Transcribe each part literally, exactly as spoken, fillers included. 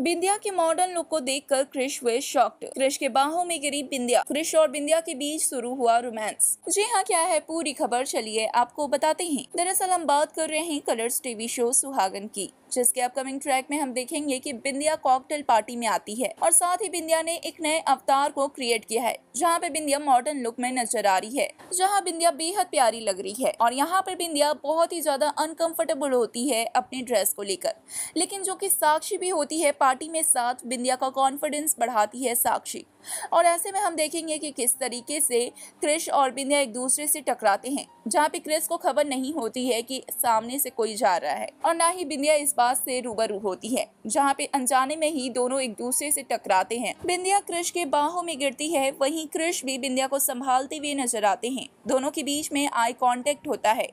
बिंदिया के modern look को देखकर क्रिश हुए शॉक्ड। क्रिश के बाहों में गिरी बिंदिया। क्रिश और बिंदिया के बीच शुरू हुआ रोमांस। जी हाँ, क्या है पूरी खबर, चलिए आपको बताते हैं। दरअसल हम बात कर रहे हैं कलर्स टीवी शो सुहागन की, जिसके अपकमिंग ट्रैक में हम देखेंगे कि बिंदिया कॉकटेल पार्टी में आती है और साथ ही बिंदिया ने एक नए अवतार को क्रिएट किया है, जहाँ पे बिंदिया मॉडर्न लुक में नजर आ रही है, जहाँ बिंदिया बेहद प्यारी लग रही है और यहाँ पर बिंदिया बहुत ही ज्यादा अनकंफर्टेबल होती है अपने ड्रेस को लेकर। लेकिन जो कि साक्षी भी होती है पार्टी में, साथ बिंदिया का कॉन्फिडेंस बढ़ाती है साक्षी। और ऐसे में हम देखेंगे कि किस तरीके से क्रिश और बिंदिया एक दूसरे से टकराते हैं, जहाँ पे क्रिश को खबर नहीं होती है कि सामने से कोई जा रहा है और ना ही बिंदिया इस बात से रूबरू होती है, जहाँ पे अनजाने में ही दोनों एक दूसरे से टकराते हैं। बिंदिया क्रिश के बाहों में गिरती है, वहीं क्रिश भी बिंदिया को संभालते हुए नजर आते हैं। दोनों के बीच में आई कॉन्टेक्ट होता है।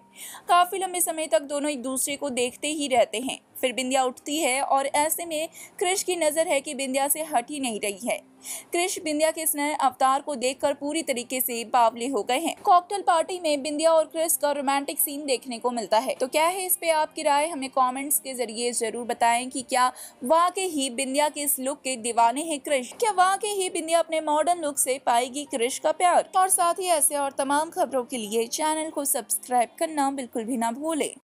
काफी लंबे समय तक दोनों एक दूसरे को देखते ही रहते हैं। फिर बिंदिया उठती है और ऐसे में क्रिश की नज़र है कि बिंदिया से हट ही नहीं रही है। क्रिश बिंदिया के इस नए अवतार को देखकर पूरी तरीके से बावले हो गए हैं। कॉकटेल पार्टी में बिंदिया और क्रिश का रोमांटिक सीन देखने को मिलता है। तो क्या है इस पे आपकी राय, हमें कमेंट्स के जरिए जरूर बताएं कि क्या वाकई ही बिंदिया के इस लुक के दीवाने हैं क्रिश। क्या वाकई ही बिंदिया अपने मॉडर्न लुक से पाएगी क्रिश का प्यार। और साथ ही ऐसे और तमाम खबरों के लिए चैनल को सब्सक्राइब करना बिल्कुल भी ना भूले।